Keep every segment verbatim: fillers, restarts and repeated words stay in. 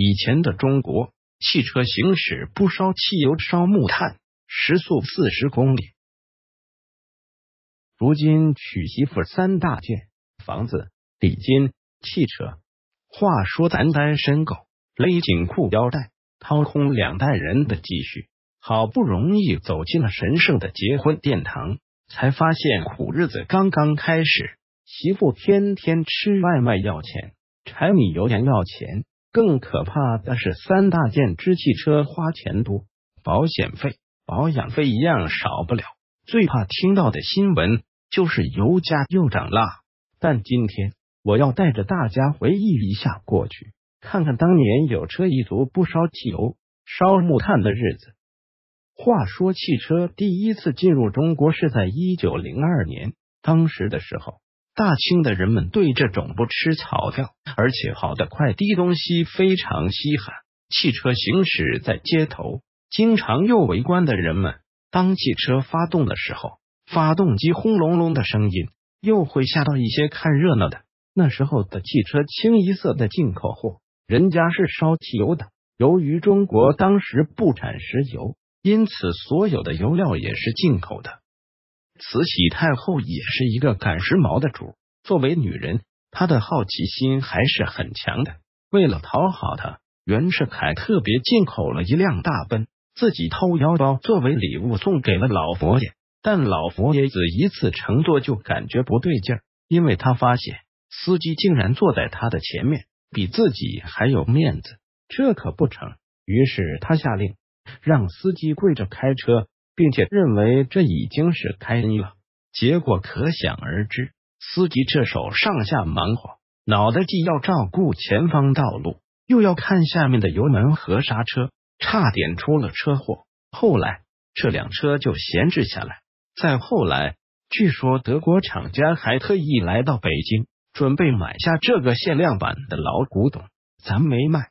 以前的中国，汽车行驶不烧汽油，烧木炭，时速四十公里。如今娶媳妇三大件：房子、礼金、汽车。话说咱单身狗勒紧裤腰带，掏空两代人的积蓄，好不容易走进了神圣的结婚殿堂，才发现苦日子刚刚开始。媳妇天天吃外卖要钱，柴米油盐要钱，更可怕的是三大件之汽车花钱多，保险费、保养费一样少不了。最怕听到的新闻就是油价又涨啦。但今天我要带着大家回忆一下过去，看看当年有车一族不烧汽油、烧木炭的日子。话说汽车第一次进入中国是在一九零二年，当时的时候，大清的人们对这种不吃草料而且好得快的东西非常稀罕。汽车行驶在街头，经常有围观的人们。当汽车发动的时候，发动机轰隆隆的声音又会吓到一些看热闹的。那时候的汽车清一色的进口货，人家是烧汽油的。由于中国当时不产石油，因此所有的油料也是进口的。慈禧太后也是一个赶时髦的主，作为女人，她的好奇心还是很强的。为了讨好她，袁世凯特别进口了一辆大奔，自己掏腰包作为礼物送给了老佛爷。但老佛爷子一次乘坐就感觉不对劲儿，因为他发现司机竟然坐在他的前面，比自己还有面子，这可不成。于是他下令让司机跪着开车，并且认为这已经是开恩了，结果可想而知。司机这手上下忙活，脑袋既要照顾前方道路，又要看下面的油门和刹车，差点出了车祸。后来这辆车就闲置下来。再后来，据说德国厂家还特意来到北京，准备买下这个限量版的老古董，咱没卖。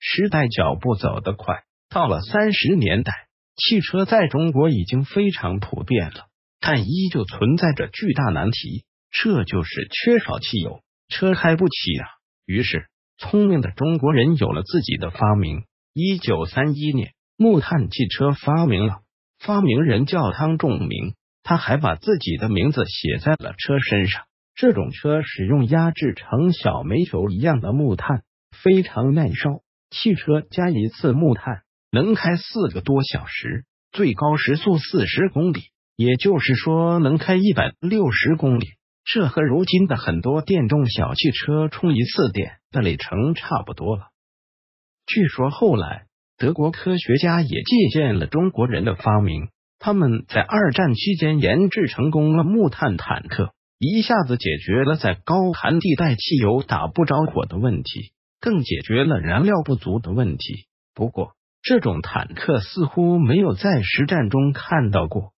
时代脚步走得快，到了三十年代，汽车在中国已经非常普遍了，但依旧存在着巨大难题，这就是缺少汽油，车开不起啊。于是聪明的中国人有了自己的发明。一九三一年，木炭汽车发明了，发明人叫汤仲明，他还把自己的名字写在了车身上。这种车使用压制成小煤球一样的木炭，非常耐烧，汽车加一次木炭能开四个多小时，最高时速四十公里，也就是说能开一百六十公里。这和如今的很多电动小汽车充一次电的里程差不多了。据说后来德国科学家也借鉴了中国人的发明，他们在二战期间研制成功了木炭坦克，一下子解决了在高寒地带汽油打不着火的问题，更解决了燃料不足的问题。不过这种坦克似乎没有在实战中看到过，